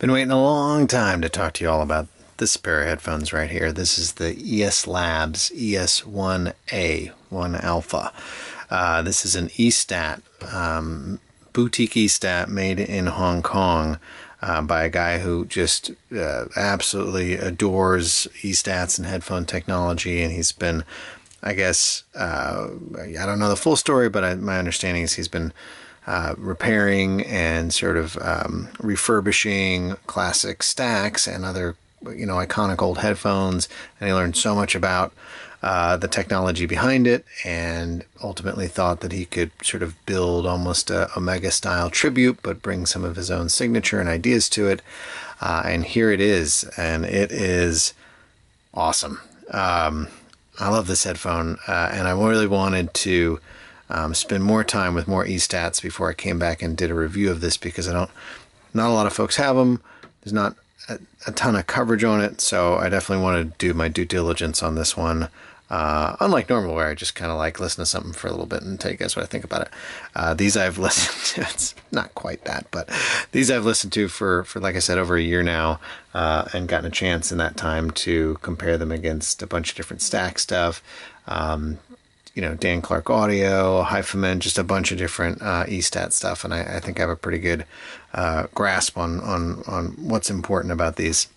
Been waiting a long time to talk to you all about this pair of headphones right here. This is the ES Labs ES-1a, 1 Alpha. This is an estat, boutique estat made in Hong Kong by a guy who just absolutely adores estats and headphone technology, and he's been, I guess, I don't know the full story, but my understanding is he's been repairing and sort of refurbishing classic Stax and other, you know, iconic old headphones, and he learned so much about the technology behind it, and ultimately thought that he could sort of build almost a Omega style tribute, but bring some of his own signature and ideas to it. And here it is, and it is awesome. I love this headphone, and I really wanted to spend more time with more estats before I came back and did a review of this, because not a lot of folks have them. There's not a ton of coverage on it, so I definitely want to do my due diligence on this one. Unlike normal, where I just kind of like listen to something for a little bit and tell you guys what I think about it. These I've listened to, it's not quite that, but these I've listened to for like I said, over a year now, and gotten a chance in that time to compare them against a bunch of different Stax stuff. You know, Dan Clark Audio, HiFiMan, just a bunch of different estat stuff, and I think I have a pretty good grasp on what's important about these.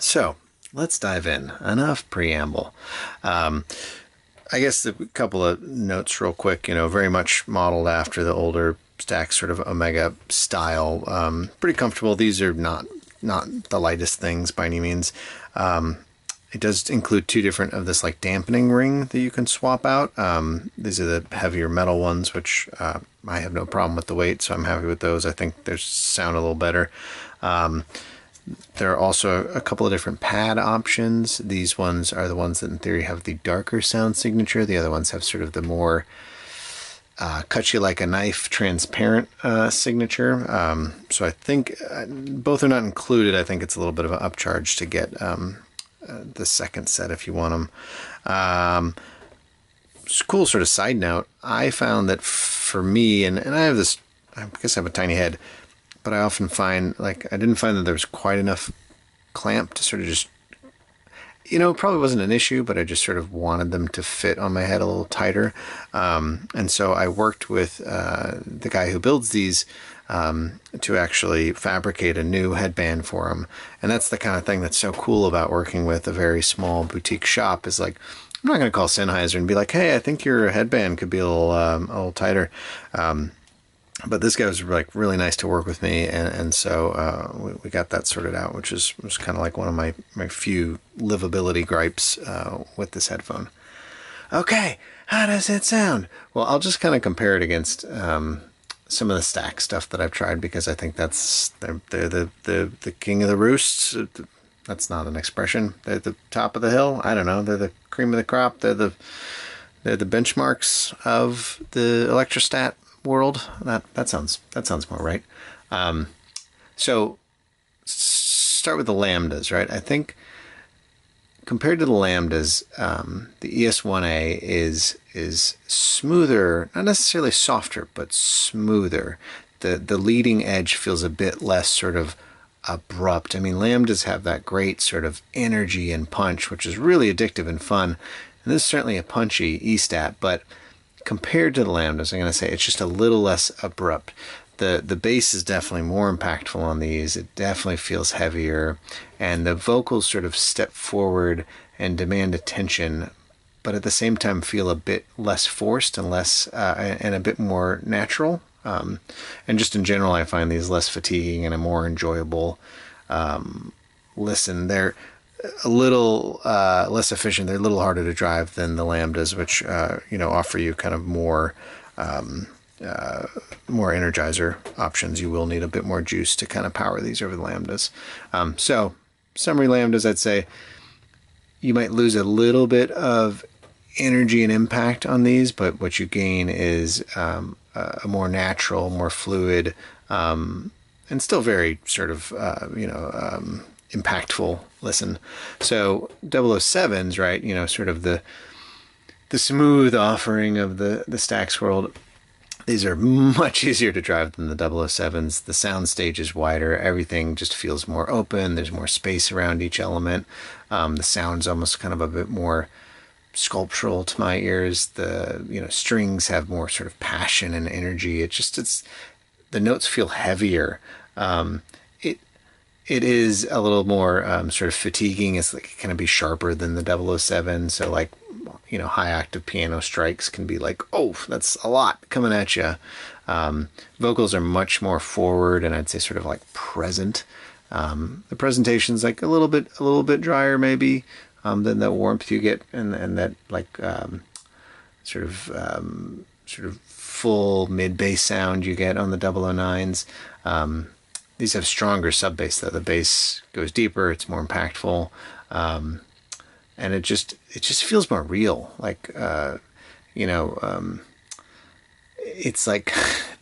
So let's dive in. Enough preamble. I guess a couple of notes real quick. You know, very much modeled after the older Stax sort of Omega style. Pretty comfortable. These are not the lightest things by any means. It does include two different of this like dampening ring that you can swap out. These are the heavier metal ones, which I have no problem with the weight, so I'm happy with those. I think they sound a little better. There are also a couple of different pad options. These ones are the ones that in theory have the darker sound signature. The other ones have sort of the more cut you like a knife transparent signature. So I think both are not included. I think it's a little bit of an upcharge to get the second set if you want them. Cool sort of side note, I found that for me, and I have this, I guess I have a tiny head, but I often find, like, I didn't find that there was quite enough clamp to sort of just, you know, it probably wasn't an issue, but I just sort of wanted them to fit on my head a little tighter. And so I worked with the guy who builds these to actually fabricate a new headband for him. And that's the kind of thing that's so cool about working with a very small boutique shop, is like, I'm not going to call Sennheiser and be like, hey, I think your headband could be a little tighter. But this guy was like really nice to work with me, and so we got that sorted out, which was kind of like one of my few livability gripes with this headphone. Okay, how does it sound? Well, I'll just kind of compare it against some of the Stax stuff that I've tried, because I think that's they're the king of the roost. That's not an expression. They're the top of the hill. I don't know. They're the cream of the crop. They're the benchmarks of the electrostat world. That sounds more right. So start with the Lambdas, right? I think compared to the Lambdas, the ES-1a is smoother, not necessarily softer, but smoother. The leading edge feels a bit less sort of abrupt. I mean, Lambdas have that great sort of energy and punch, which is really addictive and fun. And this is certainly a punchy estat, but compared to the Lambdas, I'm going to say it's just a little less abrupt. The bass is definitely more impactful on these. It definitely feels heavier, and the vocals sort of step forward and demand attention, but at the same time feel a bit less forced and less and a bit more natural. And just in general, I find these less fatiguing and a more enjoyable listen. They're a little less efficient. They're a little harder to drive than the Lambdas, which you know, offer you kind of more more energizer options. You will need a bit more juice to kind of power these over the Lambdas. So summary Lambdas, I'd say you might lose a little bit of energy and impact on these, but what you gain is a more natural, more fluid, and still very sort of you know, impactful listen. So 007's, right, you know, sort of the smooth offering of the Stax world. These are much easier to drive than the 007s. The sound stage is wider. Everything just feels more open. There's more space around each element. The sound's almost kind of a bit more sculptural to my ears. The strings have more sort of passion and energy. The notes feel heavier. It is a little more sort of fatiguing. It's like can it be sharper than the 007? So like, high octave piano strikes can be like, oh, that's a lot coming at you. Vocals are much more forward and I'd say sort of like present. The presentation's like a little bit drier maybe than the warmth you get and that like sort of full mid bass sound you get on the 009s. These have stronger sub bass though. The bass goes deeper. It's more impactful. And it just feels more real. Like, it's like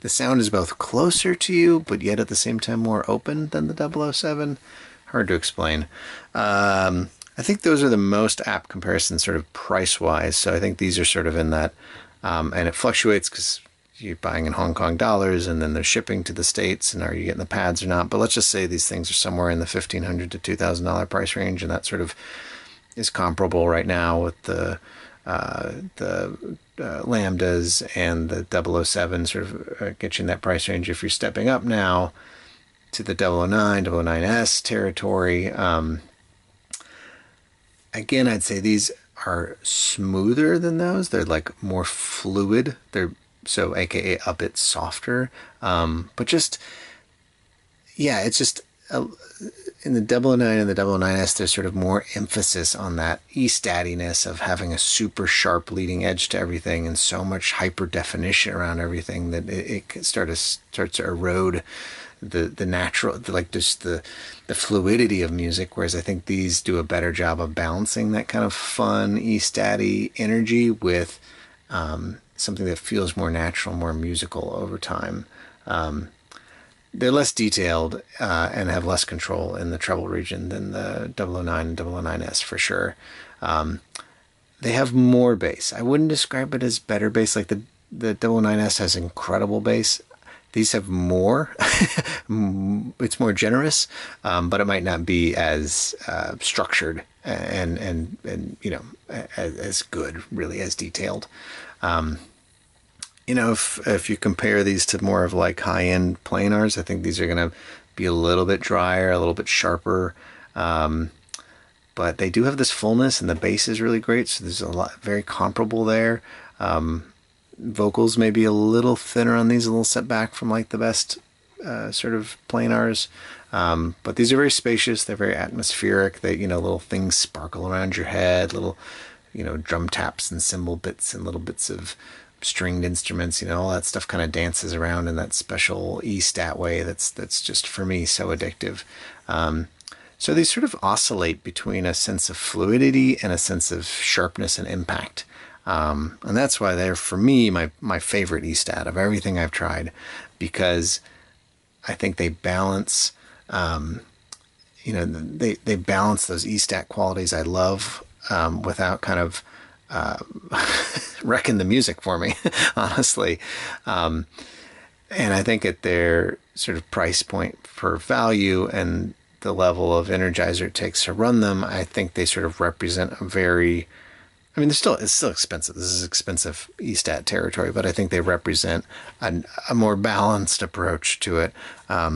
the sound is both closer to you, but yet at the same time more open than the 007. Hard to explain. I think those are the most apt comparisons sort of price-wise. So I think these are sort of in that, and it fluctuates because you're buying in Hong Kong dollars and then they're shipping to the States and are you getting the pads or not? But let's just say these things are somewhere in the $1,500 to $2,000 price range, and that sort of is comparable right now with the Lambdas and the 007 sort of get you in that price range. If you're stepping up now to the 009, 009S territory, again, I'd say these are smoother than those. They're like more fluid. They're so AKA a bit softer. But just, yeah, it's just... in the 009 and the 009S, there's sort of more emphasis on that e-stattiness of having a super sharp leading edge to everything and so much hyper definition around everything that it starts to erode the natural, like just the fluidity of music. Whereas I think these do a better job of balancing that kind of fun e-statty energy with something that feels more natural, more musical over time. They're less detailed and have less control in the treble region than the 009 and 009S for sure. They have more bass. I wouldn't describe it as better bass. Like the 009S has incredible bass. These have more. It's more generous, but it might not be as structured and as good, really, as detailed. If you compare these to more of like high-end planars, I think these are going to be a little bit drier, a little bit sharper. But they do have this fullness, and the bass is really great, so there's a lot very comparable there. Vocals may be a little thinner on these, a little set back from like the best sort of planars. But these are very spacious. They're very atmospheric. They, little things sparkle around your head, little, drum taps and cymbal bits and little bits of stringed instruments, all that stuff kind of dances around in that special e-stat way that's just, for me, so addictive. So they sort of oscillate between a sense of fluidity and a sense of sharpness and impact. And that's why they're, for me, my favorite e-stat of everything I've tried, because I think they balance, they balance those e-stat qualities I love without kind of wrecking the music for me, honestly. And I think at their sort of price point for value and the level of energizer it takes to run them, I think they sort of represent a very, it's still expensive. This is expensive e-stat territory, but I think they represent a more balanced approach to it. I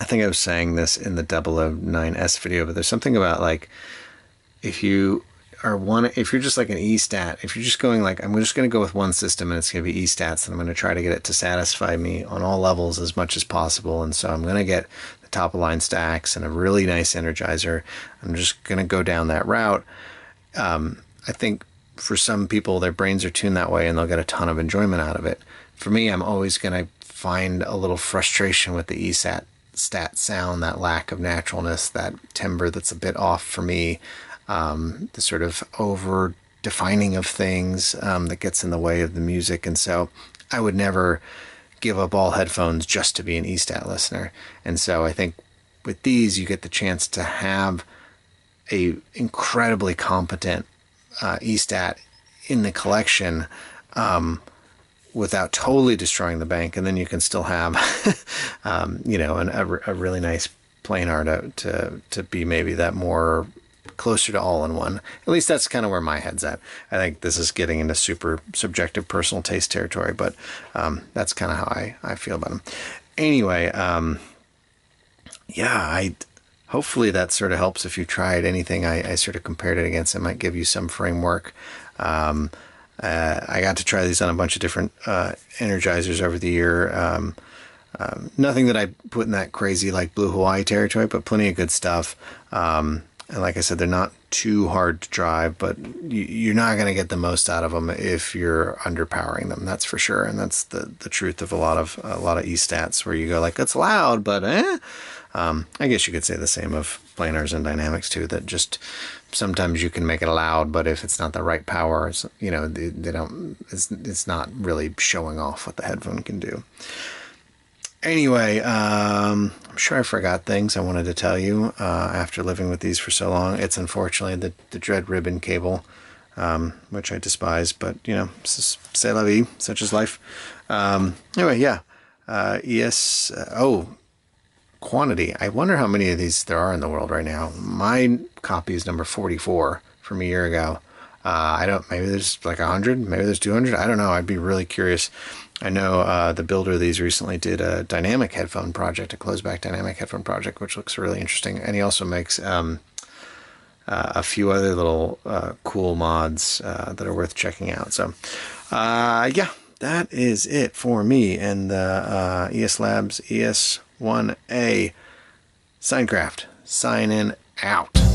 think I was saying this in the 009S video, but there's something about like, if you're just like an e-stat, if you're just going like, I'm just going to go with one system and it's going to be e-stats, and I'm going to try to get it to satisfy me on all levels as much as possible. And so I'm going to get the top of line Stax and a really nice energizer. I'm just going to go down that route. I think for some people, their brains are tuned that way and they'll get a ton of enjoyment out of it. For me, I'm always going to find a little frustration with the e-stat sound, that lack of naturalness, that timbre that's a bit off for me. The sort of over defining of things that gets in the way of the music. And so I would never give up all headphones just to be an e-stat listener. And so I think with these, you get the chance to have a incredibly competent e-stat in the collection without totally destroying the bank, and then you can still have, a really nice planar to be maybe that more closer to all-in-one. At least that's kind of where my head's at. I think this is getting into super subjective personal taste territory, but that's kind of how I feel about them. Anyway, hopefully that sort of helps. If you tried anything I sort of compared it against, it might give you some framework. I got to try these on a bunch of different energizers over the year. Nothing that I put in that crazy like Blue Hawaii territory, but plenty of good stuff. And like I said, they're not too hard to drive, but you're not going to get the most out of them if you're underpowering them. That's for sure, and that's the truth of a lot of estats, where you go like, that's loud, but eh. I guess you could say the same of planars and dynamics too. That just sometimes you can make it loud, but if it's not the right power, they don't. It's not really showing off what the headphone can do. Anyway, I'm sure I forgot things I wanted to tell you after living with these for so long. It's unfortunately the dread ribbon cable, which I despise, but, c'est la vie, such is life. Quantity. I wonder how many of these there are in the world right now. My copy is number 44 from a year ago. Maybe there's like 100, maybe there's 200. I don't know. I'd be really curious. I know the builder of these recently did a dynamic headphone project, a closed-back dynamic headphone project, which looks really interesting. And he also makes a few other little cool mods that are worth checking out. So, that is it for me and the ES Labs ES-1a. Sine Craft, signing out.